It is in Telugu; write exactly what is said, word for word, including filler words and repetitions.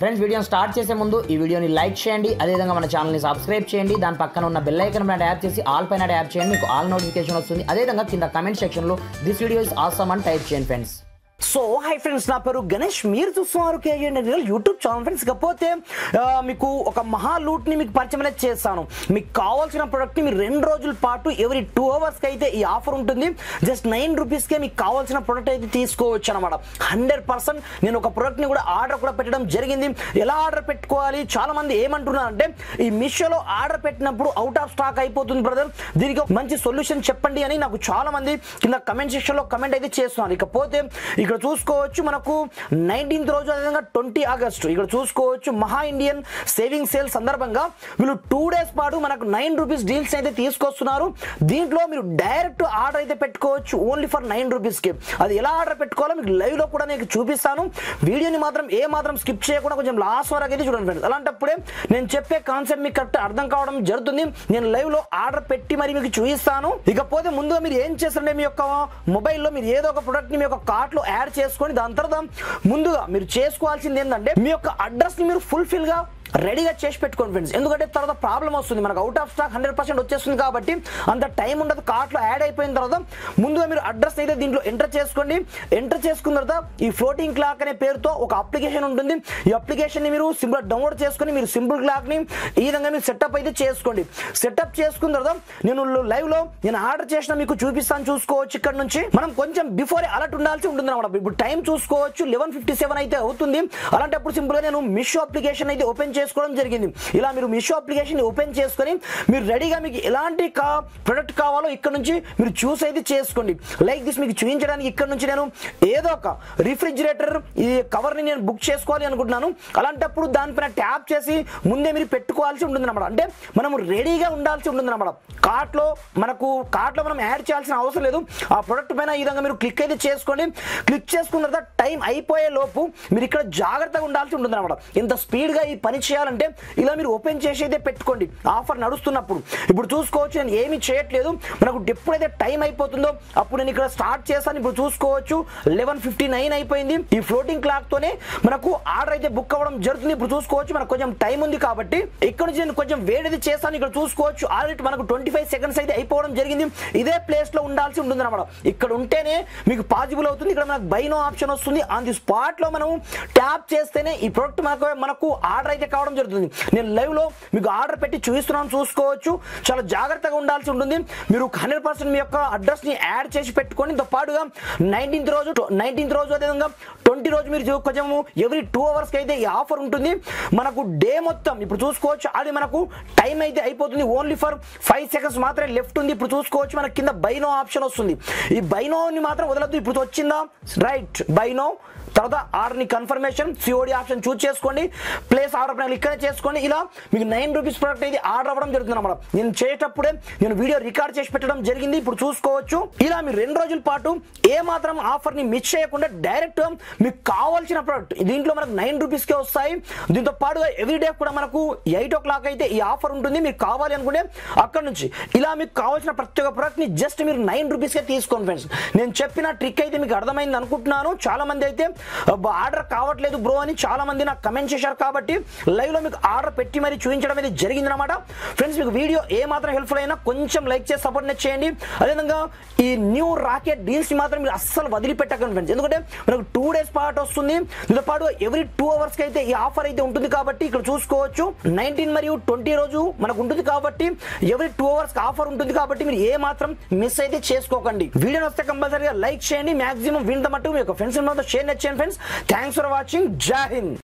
फ्रेंड्स वीडियो स्टार्ट చేసే ముందు ఈ వీడియోని లైక్ చేయండి అదే విధంగా మన ఛానల్ ని సబ్స్క్రైబ్ చేయండి దాని పక్కన ఉన్న బెల్ ఐకాన్ పైన ట్యాప్ చేసి ఆల్ పైన ట్యాప్ చేయండి మీకు ఆల్ నోటిఫికేషన్ వస్తుంది అదే విధంగా కింద కామెంట్ సెక్షన్ లో దిస్ వీడియో ఇస్ ఆసమ్ అని టైప్ చేయండి ఫ్రెండ్స్। सो हाई फ्रेंड्स ना पेर गणेश चूस्तुन्नारु यूट्यूब चैनल फ्रेंड्स इकते महालूट परचय कावाल्सिन प्रोडक्ट रेंडु रोजुल पाटु एवरी टू अवर्स की आफर उंटुंदी जस्ट नाइन रूपीस के प्रोडक्ट अयिते तीसुकोवच्चु अन्नमाट हंड्रेड पर्सेंट नेनु ओक प्रोडक्ट नि कूडा आर्डर कूडा पेट्टडं जरिगिंदी। एला आर्डर पेट्टुकोवाली चाला मंदी एमंटुन्नारंटे ई मिशो लो आर्डर पेट्टिनप्पुडु औट आफ् स्टाक अयिपोतुंदी ब्रदर दीनिकि मंची सॉल्यूशन चेप्पंडी अनि नाकु चाला मंदी किंद कमेंट सेक्शन लो कमेंट अयिते चेस्तुन्नारु। इकपोते ఇక్కడ చూసుకోవచ్చు మనకు నైన్టీన్త్ రోజు అదేవిధంగా ట్వంటీ ఆగస్ట్ ఇక్కడ చూసుకోవచ్చు మహా ఇండియన్ సేవింగ్ సేల్ సందర్భంగా వీళ్ళు టూ డేస్ పాటు మనకు నైన్ రూపీస్ డీల్స్ అయితే తీసుకొస్తున్నారు। దీంట్లో మీరు డైరెక్ట్ ఆర్డర్ అయితే పెట్టుకోవచ్చు ఓన్లీ ఫర్ నైన్ రూపీస్ కి। అది ఎలా ఆర్డర్ పెట్టుకోవాలో మీకు లైవ్ లో కూడా నేను చూపిస్తాను। వీడియోని మాత్రం ఏ మాత్రం స్కిప్ చేయకుండా కొంచెం లాస్ట్ వరకు అయితే చూడండి ఫ్రెండ్స్। అలాంటప్పుడే నేను చెప్పే కాన్సెప్ట్ మీకు కరెక్ట్ అర్థం కావడం జరుగుతుంది। నేను లైవ్ లో ఆర్డర్ పెట్టి మరి మీకు చూపిస్తాను। ఇకపోతే ముందుగా మీరు ఏం చేస్తారంటే మీ యొక్క మొబైల్ లో మీరు ఏదో ఒక ప్రొడక్ట్ ని మీ యొక్క కార్ట్ యాడ్ చేసుకొని దాని తర్వాత ముందుగా మీరు చేసుకోవాల్సింది ఏందంటే మీ యొక్క అడ్రస్ ని మీరు ఫుల్ఫిల్ గా రెడీగా చేసి పెట్టుకోండి ఫ్రెండ్స్। ఎందుకంటే తర్వాత ప్రాబ్లం వస్తుంది మనకు out of stock hundred percent వచ్చేస్తుంది కాబట్టి అంత టైం ఉండదు। కార్ట్లో యాడ్ అయిపోయిన తర్వాత ముందుగా మీరు అడ్రస్ అయితే దీంట్లో ఎంటర్ చేసుకోండి। ఎంటర్ చేసుకున్న తర్వాత ఈ ఫ్లోటింగ్ క్లాక్ అనే పేరుతో ఒక అప్లికేషన్ ఉంటుంది। ఈ అప్లికేషన్ని మీరు సింపుల్ డౌన్లోడ్ చేసుకొని మీరు సింపుల్ క్లాక్ని ఈ విధంగా మీరు సెటప్ అయితే చేసుకోండి। సెటప్ చేసుకున్న తర్వాత నేను లైవ్లో నేను ఆర్డర్ చేసిన మీకు చూపిస్తాను చూసుకోవచ్చు। ఇక్కడ నుంచి మనం కొంచెం బిఫోర్ అలర్ట్ ఉండాల్సి ఉంటుంది అనమాట। ఇప్పుడు టైం చూసుకోవచ్చు లెవెన్ ఫిఫ్టీ సెవెన్ అయితే అవుతుంది। అలాంటప్పుడు సింపుల్గా నేను మిషో అప్లికేషన్ అయితే ఓపెన్ చేసి చేసుకోవడం జరిగింది। ఇలా మీరు మీషో అప్లికేషన్ ఓపెన్ చేసుకొని మీరు రెడీగా మీకు ఎలాంటి ప్రొడక్ట్ కావాలో ఇక్కడ నుంచి మీరు చూస్ అయితే చేసుకోండి। లైక్ దిస్ మీకు చూపించడానికి ఇక్కడ నుంచి నేను ఏదో ఒక రిఫ్రిజిరేటర్ ఈ కవర్ని నేను బుక్ చేసుకోవాలి అనుకుంటున్నాను। అలాంటప్పుడు దానిపైన ట్యాప్ చేసి ముందే మీరు పెట్టుకోవాల్సి ఉంటుంది అనమాట। అంటే మనం రెడీగా ఉండాల్సి ఉంటుంది అనమాట। కార్ట్లో మనకు కార్ట్లో మనం యాడ్ చేయాల్సిన అవసరం లేదు। ఆ ప్రొడక్ట్ పైన ఈ విధంగా మీరు క్లిక్ అయితే చేసుకోండి। క్లిక్ చేసుకున్న తర్వాత టైం అయిపోయే లోపు మీరు ఇక్కడ జాగ్రత్తగా ఉండాల్సి ఉంటుంది అనమాట। ఇంత స్పీడ్గా ఈ పని చేయాలంటే ఇలా మీరు ఓపెన్ చేసి అయితే పెట్టుకోండి ఆఫర్ నడుస్తున్నప్పుడు। ఇప్పుడు చూసుకోవచ్చు నేను ఏమీ చేయట్లేదు। మనకు ఎప్పుడైతే టైం అయిపోతుందో అప్పుడు నేను ఇక్కడ స్టార్ట్ చేశాను। ఇప్పుడు చూసుకోవచ్చు లెవెన్ ఫిఫ్టీ నైన్ అయిపోయింది। ఈ ఫ్లోటింగ్ క్లాక్ తోనే మనకు ఆర్డర్ అయితే బుక్ అవ్వడం జరుగుతుంది। ఇప్పుడు చూసుకోవచ్చు మనకు కొంచెం టైం ఉంది కాబట్టి ఇక్కడ నుంచి నేను కొంచెం వేడిది చేశాను। ఇక్కడ చూసుకోవచ్చు ఆల్రెడీ మనకు ట్వంటీ ఫైవ్ సెకండ్స్ అయితే అయిపోవడం జరిగింది। ఇదే ప్లేస్ లో ఉండాల్సి ఉంటుంది అనమాట। ఇక్కడ ఉంటేనే మీకు పాజిబుల్ అవుతుంది। ఇక్కడ మనకు బై నో ఆప్షన్ వస్తుంది। ఆన్ ది స్పాట్ లో మనం ట్యాప్ చేస్తేనే ఈ ప్రొడక్ట్ మనకు మనకు ఆర్డర్ అయితే కావడం జరుగుతుంది। నేను లైవ్ లో మీకు ఆర్డర్ పెట్టి చూపిస్తున్నాను చూసుకోవచ్చు। చాలా జాగ్రత్తగా ఉండాల్సి ఉంటుంది। మీరు హండ్రెడ్ పర్సెంట్ మీ యొక్క అడ్రస్ ని యాడ్ చేసి పెట్టుకొని తో పాటుగా నైన్టీన్త్ రోజు నైన్టీన్త్ రోజు అదేవిధంగా ట్వంటీ రోజు మీరు కొంచెం ఎవ్రీ టూ అవర్స్ కి అయితే ఈ ఆఫర్ ఉంటుంది మనకు డే మొత్తం। ఇప్పుడు చూసుకోవచ్చు అది మనకు టైం అయితే అయిపోతుంది ఓన్లీ ఫర్ ఫైవ్ సెకండ్స్ మాత్రమే లెఫ్ట్ ఉంది। ఇప్పుడు చూసుకోవచ్చు మనకి కింద బైనో ఆప్షన్ వస్తుంది। ఈ బైనోని మాత్రం వదలద్దు। ఇప్పుడు వచ్చిందా రైట్ బైనో తర్వాత ఆర్డర్ని కన్ఫర్మేషన్ సిఓడి ఆప్షన్ చూస్ చేసుకోండి। ప్లేస్ ఆర్డర్ పైన క్లిక్ చేసుకోండి। ఇలా మీకు నైన్ రూపీస్ ప్రోడక్ట్ అయితే ఆర్డర్ అవ్వడం జరుగుతుంది అనమాట। నేను చేసేటప్పుడే నేను వీడియో రికార్డ్ చేసి పెట్టడం జరిగింది। ఇప్పుడు చూసుకోవచ్చు ఇలా మీరు రెండు రోజుల పాటు ఏ మాత్రం ఆఫర్ని మిస్ చేయకుండా డైరెక్ట్ మీకు కావాల్సిన ప్రోడక్ట్ దీంట్లో మనకు నైన్ రూపీస్కే వస్తాయి। దీంతో పాటుగా ఎవ్రీడే కూడా మనకు ఎయిట్ ఓ క్లాక్ అయితే ఈ ఆఫర్ ఉంటుంది। మీరు కావాలి అనుకుంటే అక్కడ నుంచి ఇలా మీకు కావాల్సిన ప్రతి ఒక్క ప్రోడక్ట్ని జస్ట్ మీరు నైన్ రూపీస్కే తీసుకోండి ఫ్రెండ్స్। నేను చెప్పిన ట్రిక్ అయితే మీకు అర్థమైంది అనుకుంటున్నాను। చాలా మంది అయితే ఆర్డర్ కావట్లేదు బ్రో అని చాలా మంది నాకు కమెంట్ చేశారు కాబట్టి లైవ్ లో మీకు ఆర్డర్ పెట్టి మరి చూపించడం అనేది జరిగింది అనమాట। ఫ్రెండ్స్ మీకు వీడియో ఏ మాత్రం హెల్ప్ఫుల్ అయినా కొంచెం లైక్ చేసి సపోర్ట్ నే చేయండి। అదేవిధంగా ఈ న్యూ రాకెట్ డీల్స్ ని మాత్రం మీరు అస్సలు వదిలిపెట్టకండి ఫ్రెండ్స్। ఎందుకంటే మనకు టూ డేస్ పాటు వస్తుంది। దీంతో పాటు ఎవ్రీ టూ అవర్స్ కి అయితే ఈ ఆఫర్ అయితే ఉంటుంది కాబట్టి ఇక్కడ చూసుకోవచ్చు నైన్టీన్ మరియు ట్వంటీ రోజు మనకు ఉంటుంది కాబట్టి ఎవ్రీ టూ అవర్స్ ఆఫర్ ఉంటుంది కాబట్టి మీరు ఏ మాత్రం మిస్ అయితే చేసుకోకండి। వీడియో వస్తే కంపల్సరీగా లైక్ చేయండి। మాక్సిమం వింత మట్టుకు మీ యొక్క ఫ్రెండ్స్ షేర్ చేయండి। Friends thanks for watching. जय हिंद।